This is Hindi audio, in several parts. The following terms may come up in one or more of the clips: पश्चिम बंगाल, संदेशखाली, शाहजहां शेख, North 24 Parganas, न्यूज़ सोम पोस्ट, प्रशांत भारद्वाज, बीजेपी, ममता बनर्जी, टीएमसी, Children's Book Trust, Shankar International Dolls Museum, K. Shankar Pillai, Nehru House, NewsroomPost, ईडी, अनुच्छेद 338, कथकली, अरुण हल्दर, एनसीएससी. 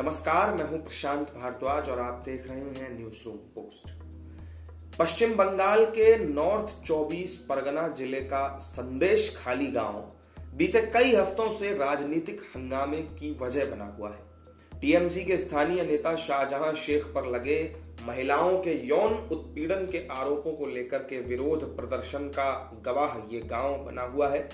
नमस्कार, मैं हूं प्रशांत भारद्वाज और आप देख रहे हैं न्यूज़ सोम पोस्ट। पश्चिम बंगाल के नॉर्थ 24 परगना जिले का संदेश खाली गांव बीते कई हफ्तों से राजनीतिक हंगामे की वजह बना हुआ है। टीएमसी के स्थानीय नेता शाहजहां शेख पर लगे महिलाओं के यौन उत्पीड़न के आरोपों को लेकर के विरोध प्रदर्शन का गवाह ये गांव बना हुआ है।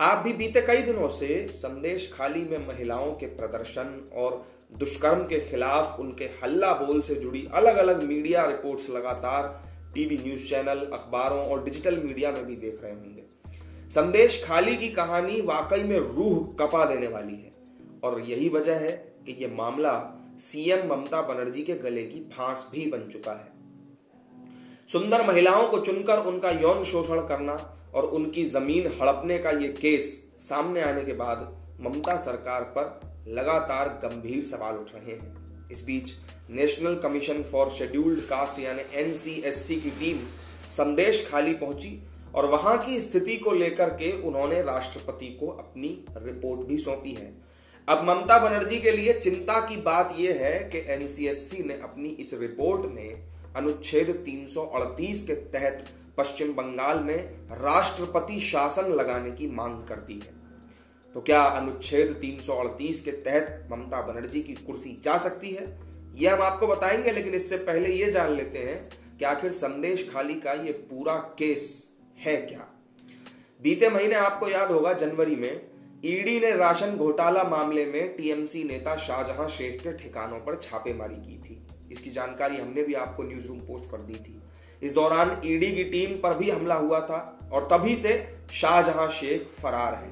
आप भी बीते कई दिनों से संदेश खाली में महिलाओं के प्रदर्शन और दुष्कर्म के खिलाफ उनके हल्ला बोल से जुड़ी अलग अलग मीडिया रिपोर्ट्स लगातार टीवी न्यूज चैनल, अखबारों और डिजिटल मीडिया में भी देख रहे होंगे। संदेश खाली की कहानी वाकई में रूह कपा देने वाली है और यही वजह है कि ये मामला सीएम ममता बनर्जी के गले की फांस भी बन चुका है। सुंदर महिलाओं को चुनकर उनका यौन शोषण करना और उनकी जमीन हड़पने का ये केस सामने आने के बाद ममता सरकार पर लगातार गंभीर सवाल उठ रहे हैं। इस बीच national commission for scheduled caste यानी एनसीएससी की टीम संदेश खाली पहुंची और वहां की स्थिति को लेकर के उन्होंने राष्ट्रपति को अपनी रिपोर्ट भी सौंपी है। अब ममता बनर्जी के लिए चिंता की बात यह है कि एनसीएससी ने अपनी इस रिपोर्ट में अनुच्छेद 338 के तहत पश्चिम बंगाल में राष्ट्रपति शासन लगाने की मांग करती है। तो क्या अनुच्छेद 338 के तहत ममता बनर्जी की कुर्सी जा सकती है, यह हम आपको बताएंगे, लेकिन इससे पहले यह जान लेते हैं कि आखिर संदेश खाली का यह पूरा केस है क्या। बीते महीने आपको याद होगा जनवरी में ईडी ने राशन घोटाला मामले में टीएमसी नेता शाहजहां शेख के ठिकानों पर छापेमारी की थी। इसकी जानकारी हमने भी आपको न्यूज़ रूम पोस्ट पर दी थी। इस दौरान ईडी की टीम पर भी हमला हुआ था और तभी से शाहजहां शेख फरार है।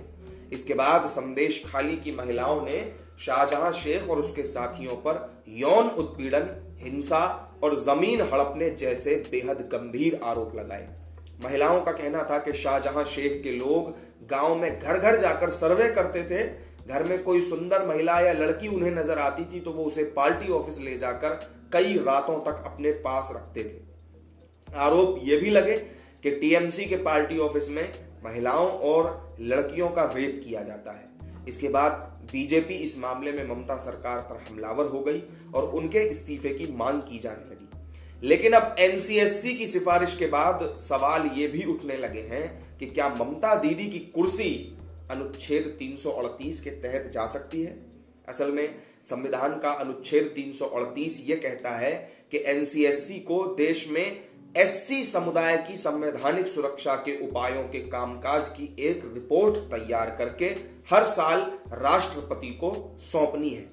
इसके बाद संदेश खाली की महिलाओं ने शाहजहां शेख और उसके साथियों पर यौन उत्पीड़न, हिंसा और जमीन हड़पने जैसे बेहद गंभीर आरोप लगाए। महिलाओं का कहना था कि शाहजहां शेख के लोग गांव में घर घर जाकर सर्वे करते थे। घर में कोई सुंदर महिला या लड़की उन्हें नजर आती थी तो वो उसे पार्टी ऑफिस ले जाकर कई रातों तक अपने पास रखते थे। आरोप ये भी लगे कि टीएमसी के पार्टी ऑफिस में महिलाओं और लड़कियों का रेप किया जाता है। इसके बाद बीजेपी इस मामले में ममता सरकार पर हमलावर हो गई और उनके इस्तीफे की मांग की जाने लगी। लेकिन अब एनसीएससी की सिफारिश के बाद सवाल ये भी उठने लगे हैं कि क्या ममता दीदी की कुर्सी अनुच्छेद 338 के तहत जा सकती है। असल में संविधान का अनुच्छेद 338 ये कहता है कि एनसीएससी को देश में एससी समुदाय की संवैधानिक सुरक्षा के उपायों के कामकाज की एक रिपोर्ट तैयार करके हर साल राष्ट्रपति को सौंपनी है।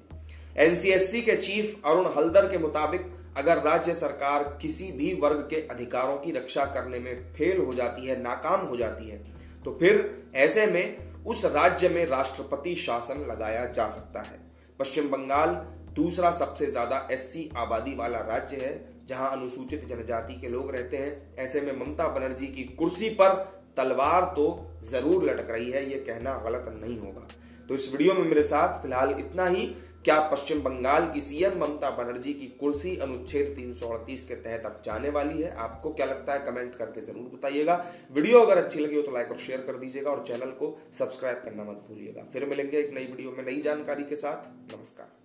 एनसीएससी के चीफ अरुण हल्दर के मुताबिक अगर राज्य सरकार किसी भी वर्ग के अधिकारों की रक्षा करने में फेल हो जाती है, नाकाम हो जाती है, तो फिर ऐसे में उस राज्य में राष्ट्रपति शासन लगाया जा सकता है। पश्चिम बंगाल दूसरा सबसे ज्यादा एससी आबादी वाला राज्य है जहां अनुसूचित जनजाति के लोग रहते हैं। ऐसे में ममता बनर्जी की कुर्सी पर तलवार तो जरूर लटक रही है, ये कहना गलत नहीं होगा। तो इस वीडियो में मेरे साथ फिलहाल इतना ही। क्या पश्चिम बंगाल की सीएम ममता बनर्जी की कुर्सी अनुच्छेद 338 के तहत अब जाने वाली है? आपको क्या लगता है कमेंट करके जरूर बताइएगा। वीडियो अगर अच्छी लगी हो तो लाइक और शेयर कर दीजिएगा और चैनल को सब्सक्राइब करना मत भूलिएगा। फिर मिलेंगे एक नई वीडियो में नई जानकारी के साथ। नमस्कार।